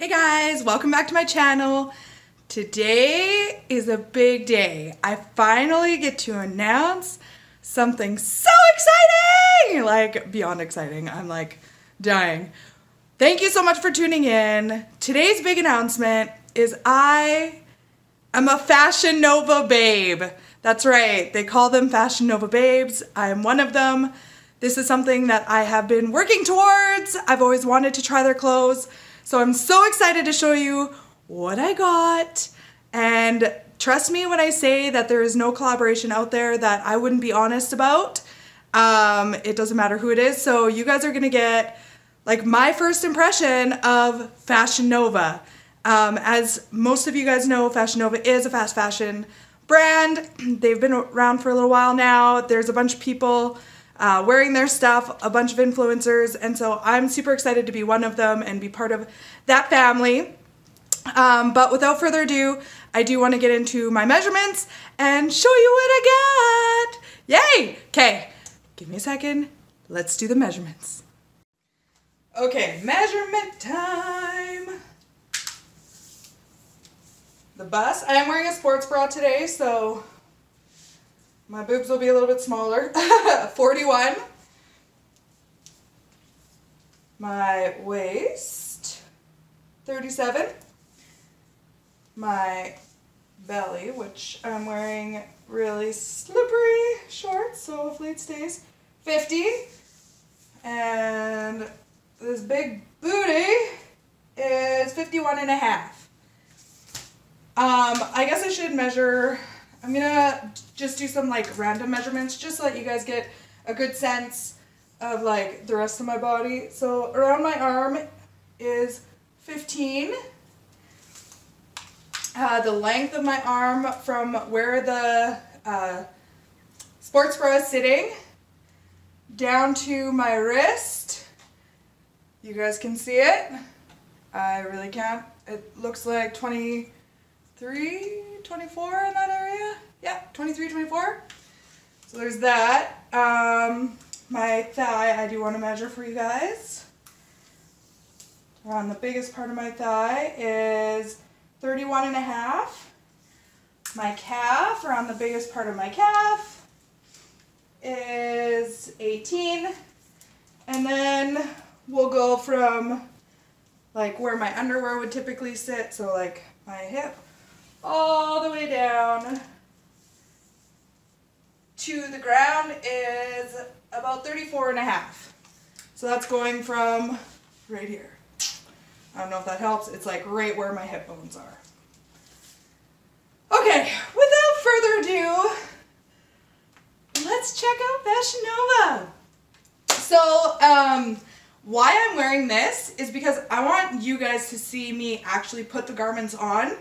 Hey guys, welcome back to my channel. Today is a big day. I finally get to announce something so exciting! Like, beyond exciting. I'm like dying. Thank you so much for tuning in. Today's big announcement is I am a Fashion Nova babe. That's right, they call them Fashion Nova babes. I am one of them. This is something that I have been working towards. I've always wanted to try their clothes. So I'm so excited to show you what I got, and trust me when I say that there is no collaboration out there that I wouldn't be honest about. It doesn't matter who it is, so you guys are gonna get like my first impression of Fashion Nova. As most of you guys know, Fashion Nova is a fast fashion brand. They've been around for a little while now. There's a bunch of people wearing their stuff, a bunch of influencers, and so I'm super excited to be one of them and be part of that family. But without further ado, I do want to get into my measurements and show you what I got. Yay! Okay, give me a second. Let's do the measurements. Okay, measurement time. The bust. I am wearing a sports bra today, so my boobs will be a little bit smaller. 41. My waist, 37. My belly, which I'm wearing really slippery shorts, so hopefully it stays, 50. And this big booty is 51.5. I guess I should measure. I'm gonna just do some like random measurements just to let you guys get a good sense of like the rest of my body. So around my arm is 15. The length of my arm from where the sports bra is sitting down to my wrist. You guys can see it. I really can't. It looks like 23, 24 in that area. Yeah, 23, 24. So there's that. My thigh, I do want to measure for you guys. Around the biggest part of my thigh is 31.5. My calf, around the biggest part of my calf, is 18. And then we'll go from like where my underwear would typically sit, so like my hip, all the way down to the ground is about 34.5. So that's going from right here. I don't know if that helps. It's like right where my hip bones are. Okay, without further ado, let's check out Fashion Nova. So why I'm wearing this is because I want you guys to see me actually put the garments on,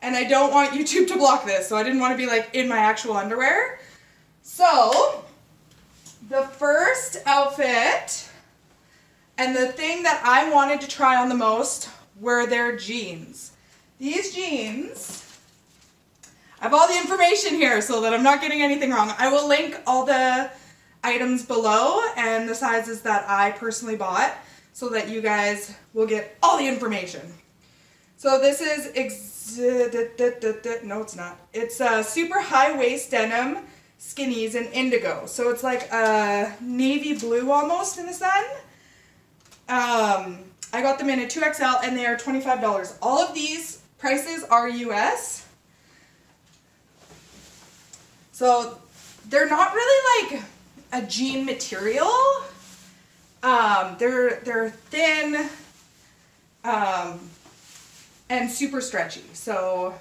and I don't want YouTube to block this, so I didn't want to be like in my actual underwear. So the first outfit, and the thing that I wanted to try on the most, were their jeans. These jeans, I have all the information here so that I'm not getting anything wrong. I will link all the items below and the sizes that I personally bought so that you guys will get all the information. So this is, no it's not. It's a super high waist denim skinnies in indigo. So it's like a navy blue almost in the sun. I got them in a 2XL and they are $25. All of these prices are US. So they're not really like a jean material. They're thin and super stretchy. So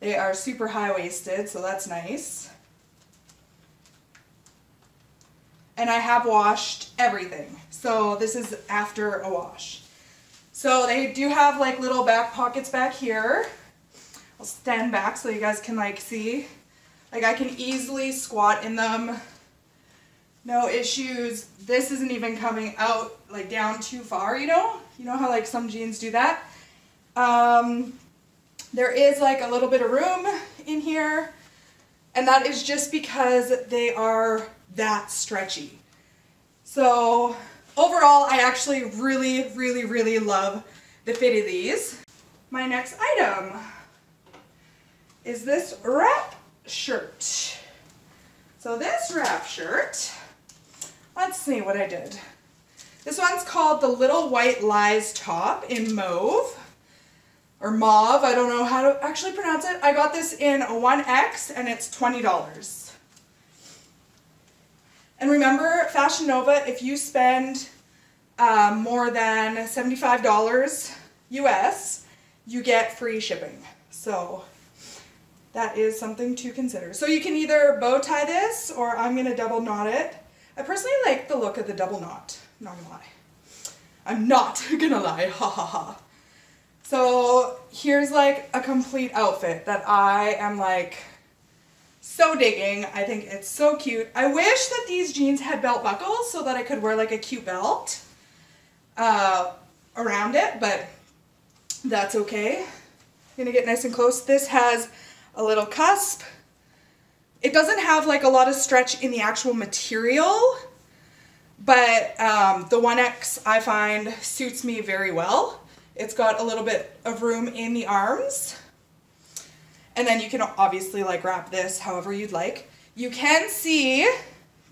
they are super high-waisted, so that's nice. And I have washed everything. So this is after a wash. So they do have like little back pockets back here. I'll stand back so you guys can like see. Like I can easily squat in them. No issues. This isn't even coming out like down too far, you know? You know how like some jeans do that? There is like a little bit of room in here. And that is just because they are that stretchy. So Overall, I actually really love the fit of these. My next item is this wrap shirt. So this wrap shirt, let's see what I did. This one's called the Little White Lies Top in mauve, or mauve, I don't know how to actually pronounce it. I got this in 1X and it's $20. And remember, Fashion Nova, if you spend more than $75 US, you get free shipping. So that is something to consider. So you can either bow tie this or I'm gonna double knot it. I personally like the look of the double knot. Not gonna lie. I'm not gonna lie, ha ha ha. So here's like a complete outfit that I am like so digging. I think it's so cute. I wish that these jeans had belt buckles so that I could wear like a cute belt around it, but that's okay. I'm gonna get nice and close. This has a little cusp. It doesn't have like a lot of stretch in the actual material, but the 1X I find suits me very well. It's got a little bit of room in the arms. And then you can obviously like wrap this however you'd like. You can see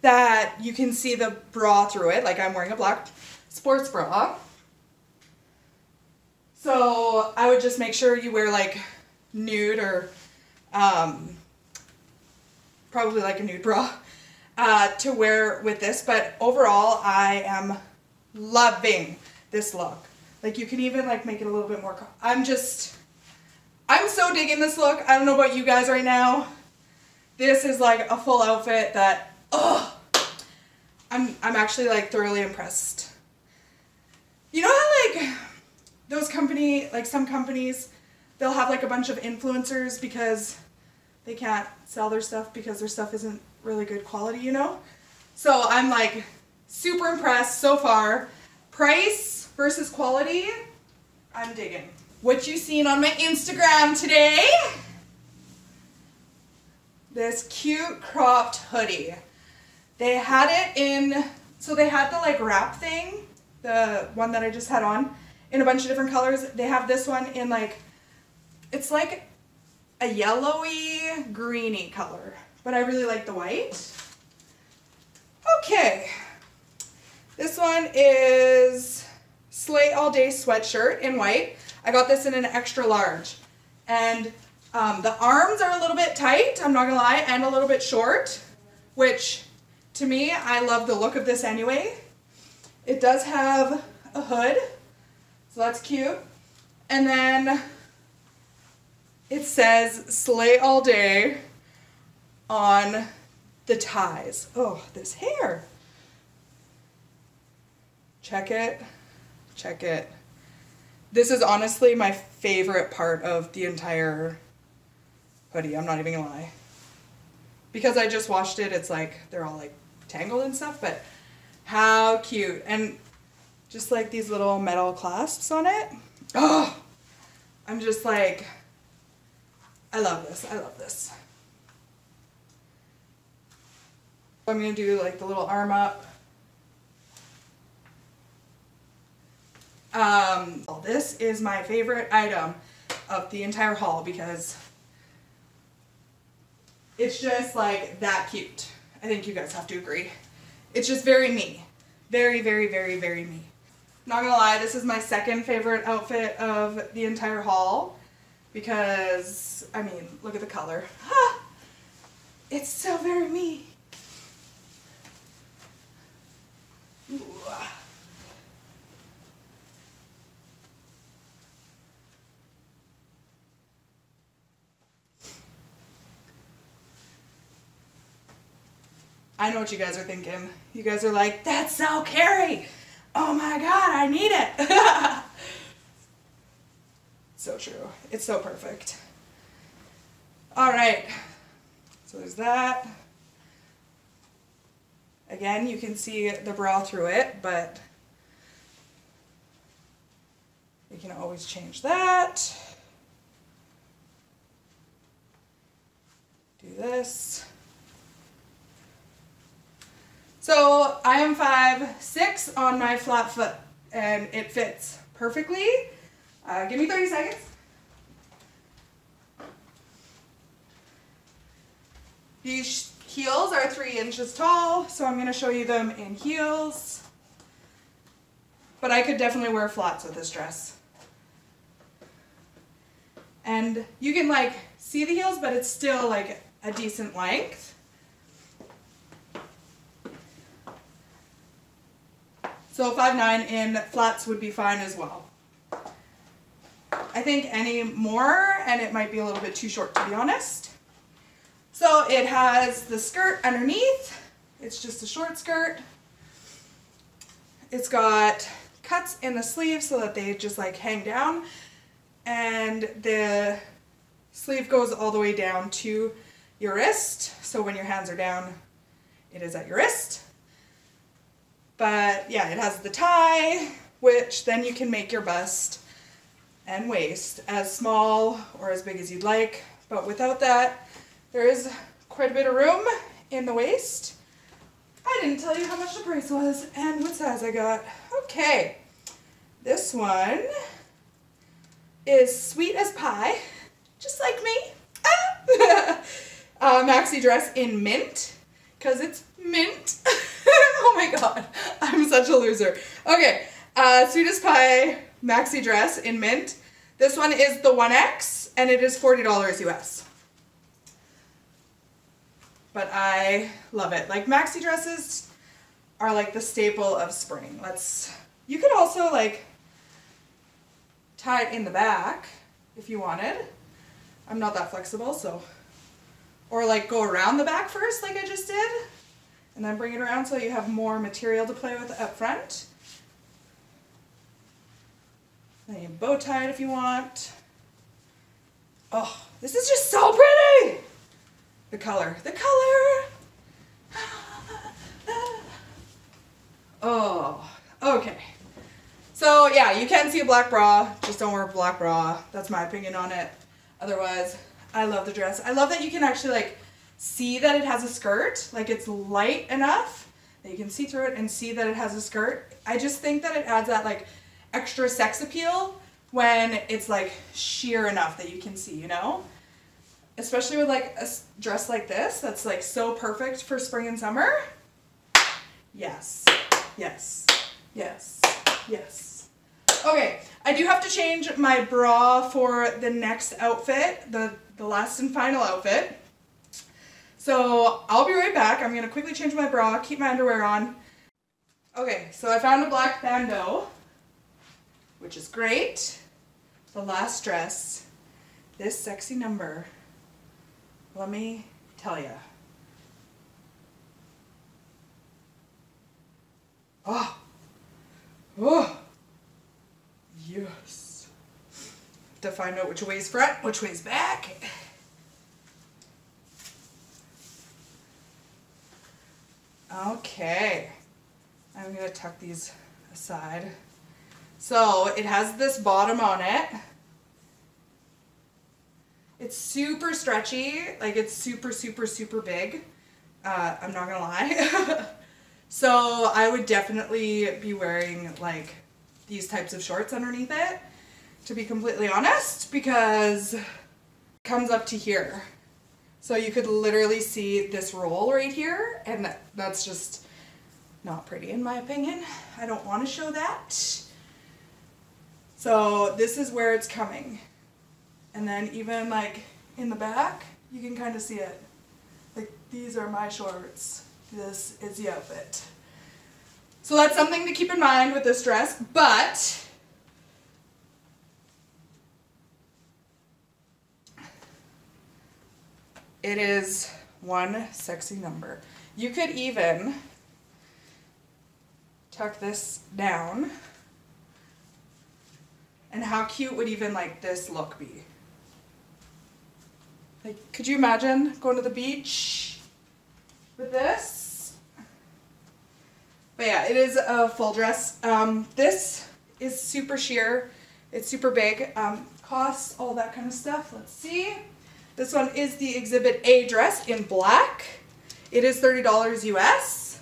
that you can see the bra through it. Like I'm wearing a black sports bra. So I would just make sure you wear like nude or probably like a nude bra to wear with this. But overall, I am loving this look. Like you can even like make it a little bit more, I'm so digging this look. I don't know about you guys right now. This is like a full outfit that, oh, I'm actually like thoroughly impressed. You know how like those some companies, they'll have like a bunch of influencers because they can't sell their stuff because their stuff isn't really good quality, you know? So I'm like super impressed so far. Price versus quality, I'm digging. What you seen on my Instagram today? This cute cropped hoodie. They had it in, so they had the like wrap thing, the one that I just had on, in a bunch of different colors. They have this one in like, it's like a yellowy, greeny color, but I really like the white. Okay, this one is Slay All Day sweatshirt in white. I got this in an extra large. And the arms are a little bit tight, I'm not gonna lie, and a little bit short, which to me, I love the look of this anyway. It does have a hood, so that's cute. And then it says Slay All Day on the ties. Oh, this hair. Check it. Check it. This is honestly my favorite part of the entire hoodie. I'm not even gonna lie. Because I just washed it, it's like, they're all like tangled and stuff, but how cute. And just like these little metal clasps on it. Oh, I'm just like, I love this, I love this. I'm gonna do like the little arm up. This is my favorite item of the entire haul because it's just like that cute. I think you guys have to agree. It's just very me. Very me. Not gonna lie, this is my second favorite outfit of the entire haul because, I mean, look at the color. Ah, it's so very me. Ooh. I know what you guys are thinking. You guys are like, that's so Kari. Oh my God, I need it. So true. It's so perfect. All right. So there's that. Again, you can see the bra through it, but you can always change that. Do this. So I am 5'6" on my flat foot, and it fits perfectly. Give me 30 seconds. These heels are 3 inches tall, so I'm going to show you them in heels. But I could definitely wear flats with this dress. And you can like see the heels, but it's still like a decent length. So 5'9" in flats would be fine as well. I think any more and it might be a little bit too short, to be honest. So it has the skirt underneath. It's just a short skirt. It's got cuts in the sleeve so that they just like hang down, and the sleeve goes all the way down to your wrist. So when your hands are down, it is at your wrist. But yeah, it has the tie, which then you can make your bust and waist as small or as big as you'd like. But without that, there is quite a bit of room in the waist. I didn't tell you how much the price was and what size I got. Okay, this one is Sweet as Pie, just like me. Ah! Maxi dress in mint, because it's mint. Oh my god, I'm such a loser. Okay, Sweet as Pie maxi dress in mint. This one is the 1X and it is $40 US. But I love it. Like, maxi dresses are like the staple of spring. You could also like tie it in the back if you wanted. I'm not that flexible, so. Or like go around the back first like I just did, and then bring it around so you have more material to play with up front. Then you bow tie it if you want. Oh, this is just so pretty! The color, the color! Oh, okay. So yeah, you can see a black bra, just don't wear a black bra. That's my opinion on it. Otherwise, I love the dress. I love that you can actually like see that it has a skirt, like it's light enough that you can see through it and see that it has a skirt. I just think that it adds that like extra sex appeal when it's like sheer enough that you can see, you know? Especially with like a dress like this that's like so perfect for spring and summer. Yes, yes, yes, yes. Okay, I do have to change my bra for the next outfit, the last and final outfit. So I'll be right back. I'm gonna quickly change my bra, keep my underwear on. Okay, so I found a black bandeau, which is great. The last dress, this sexy number, let me tell ya. Oh, oh, yes. Have to find out which way's front, which way's back. Okay, I'm going to tuck these aside. So it has this bottom on it. It's super stretchy, like it's super, super, super big. I'm not going to lie. So I would definitely be wearing like these types of shorts underneath it, to be completely honest, because it comes up to here. So you could literally see this roll right here, and that's just not pretty in my opinion. I don't want to show that. So this is where it's coming. And then even like in the back, you can kind of see it. Like, these are my shorts. This is the outfit. So that's something to keep in mind with this dress, but it is one sexy number. You could even tuck this down. And how cute would even like this look be? Like, could you imagine going to the beach with this? But yeah, it is a full dress. This is super sheer. It's super big. Costs, all that kind of stuff. Let's see. This one is the Exhibit A dress in black. It is $30 US.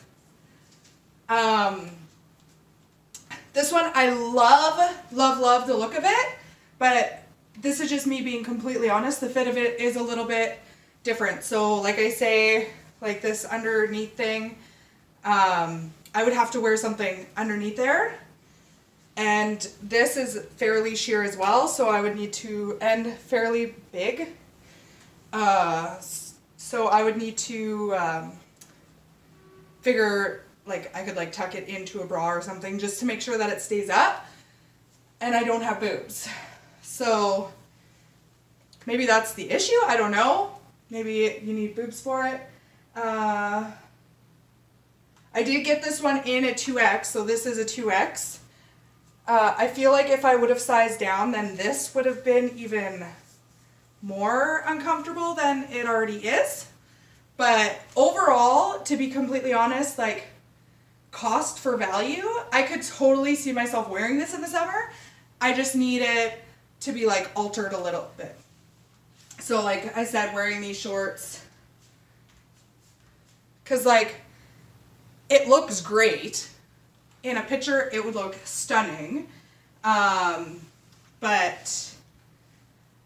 This one, I love the look of it, but this is just me being completely honest. The fit of it is a little bit different. So like I say, like this underneath thing, I would have to wear something underneath there. And this is fairly sheer as well, so I would need to, and fairly big. So I would need to figure, like, I could like tuck it into a bra or something just to make sure that it stays up and I don't have boobs. So maybe that's the issue, I don't know. Maybe you need boobs for it. I did get this one in a 2X, so this is a 2X. I feel like if I would have sized down, then this would have been even more uncomfortable than it already is. But overall, to be completely honest, like cost for value, I could totally see myself wearing this in the summer. I just need it to be like altered a little bit. So like I said, wearing these shorts, because like it looks great. In a picture, it would look stunning, but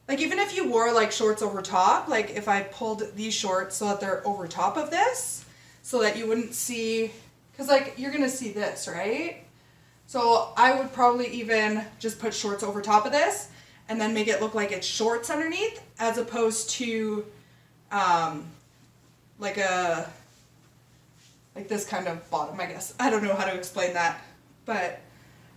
like even if you wore like shorts over top, like if I pulled these shorts so that they're over top of this, so that you wouldn't see, because like you're gonna see this, right? So I would probably even just put shorts over top of this and then make it look like it's shorts underneath, as opposed to like this kind of bottom, I guess. I don't know how to explain that, but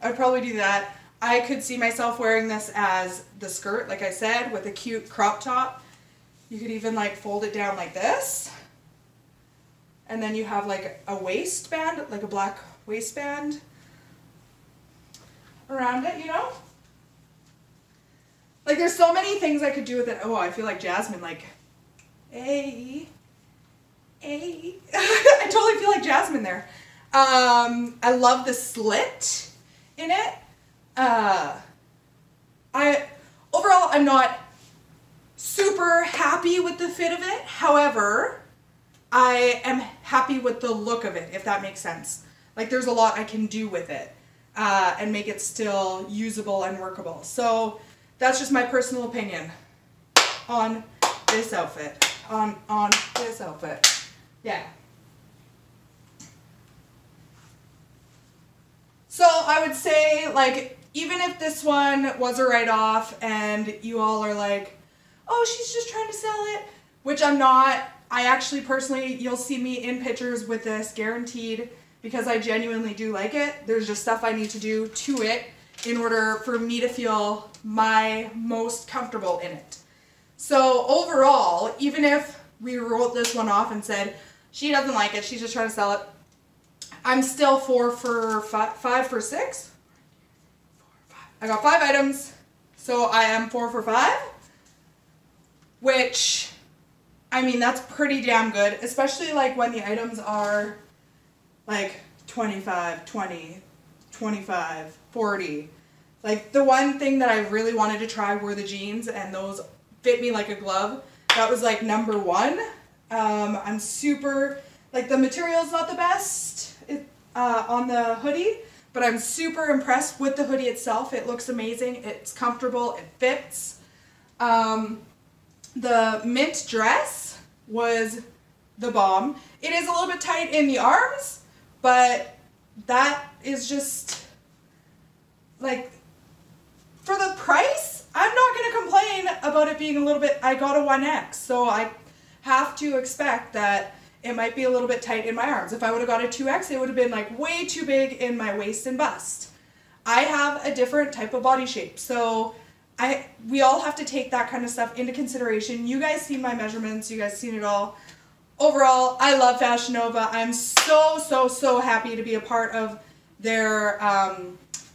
I'd probably do that. I could see myself wearing this as the skirt, like I said, with a cute crop top. You could even like fold it down like this. And then you have like a waistband, like a black waistband around it, you know? Like there's so many things I could do with it. Oh, I feel like Jasmine, like, hey. I totally feel like Jasmine there. I love the slit in it. Overall, I'm not super happy with the fit of it. However, I am happy with the look of it, if that makes sense. Like there's a lot I can do with it and make it still usable and workable. So that's just my personal opinion on this outfit. On this outfit. Yeah. So I would say, like, even if this one was a write-off and you all are like, oh, she's just trying to sell it, which I'm not. I actually personally, you'll see me in pictures with this guaranteed, because I genuinely do like it. There's just stuff I need to do to it in order for me to feel my most comfortable in it. So overall, even if we wrote this one off and said, she doesn't like it, she's just trying to sell it, I'm still five for six. I got 5 items, so I am 4 for 5, which, I mean, that's pretty damn good, especially like when the items are like 25, 20, 25, 40. Like the one thing that I really wanted to try were the jeans, and those fit me like a glove. That was like #1. I'm super, like the material's not the best on the hoodie, but I'm super impressed with the hoodie itself. It looks amazing. It's comfortable. It fits. The mint dress was the bomb. It is a little bit tight in the arms, but that is just like, for the price, I'm not going to complain about it being a little bit, I got a 1X, so I have to expect that it might be a little bit tight in my arms. If I would have got a 2X, it would have been like way too big in my waist and bust. I have a different type of body shape, so we all have to take that kind of stuff into consideration. You guys see my measurements, you guys seen it all. Overall, I love Fashion Nova. I'm so happy to be a part of their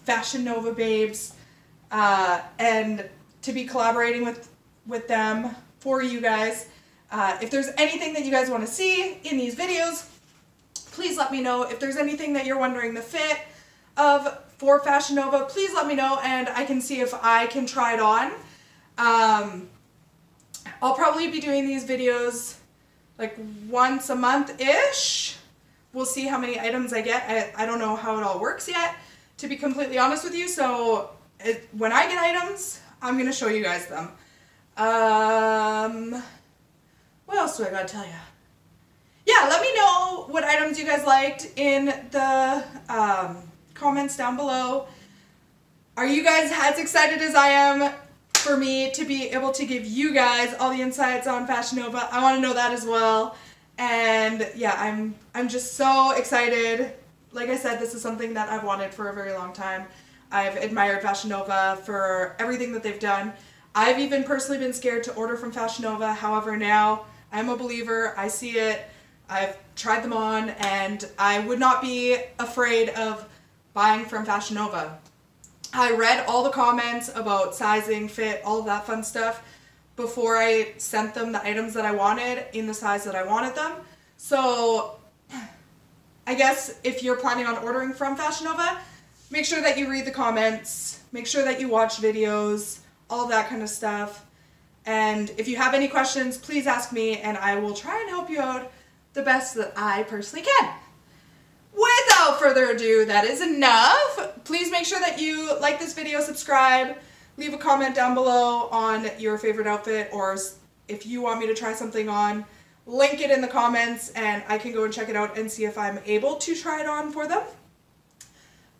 Fashion Nova babes. And to be collaborating with them for you guys. If there's anything that you guys want to see in these videos, please let me know. If there's anything that you're wondering the fit of for Fashion Nova, please let me know and I can see if I can try it on. I'll probably be doing these videos like once a month-ish. We'll see how many items I get. I don't know how it all works yet, to be completely honest with you. So when I get items, I'm going to show you guys them. What else do I got to tell you? Yeah, let me know what items you guys liked in the comments down below. Are you guys as excited as I am for me to be able to give you guys all the insights on Fashion Nova? I want to know that as well. And yeah, I'm just so excited. Like I said, this is something that I've wanted for a very long time. I've admired Fashion Nova for everything that they've done. I've even personally been scared to order from Fashion Nova. However, now I'm a believer. I see it. I've tried them on, and I would not be afraid of buying from Fashion Nova. I read all the comments about sizing, fit, all of that fun stuff before I sent them the items that I wanted in the size that I wanted them. So I guess if you're planning on ordering from Fashion Nova, make sure that you read the comments, make sure that you watch videos, all that kind of stuff. And if you have any questions, please ask me, and I will try and help you out the best that I personally can. Without further ado, that is enough. Please make sure that you like this video, subscribe, leave a comment down below on your favorite outfit, or if you want me to try something on, link it in the comments and I can go and check it out and see if I'm able to try it on for them.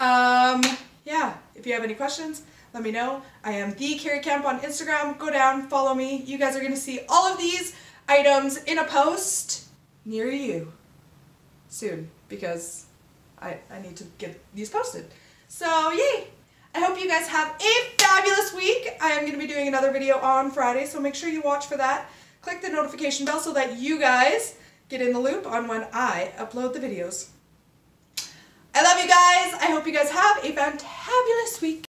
Yeah, if you have any questions, let me know. I am the Kari Kemp on Instagram. Go down, follow me. You guys are going to see all of these items in a post near you soon, because I need to get these posted. So yay! I hope you guys have a fabulous week. I am going to be doing another video on Friday, so make sure you watch for that. Click the notification bell so that you guys get in the loop on when I upload the videos. I love you guys. I hope you guys have a fantabulous week.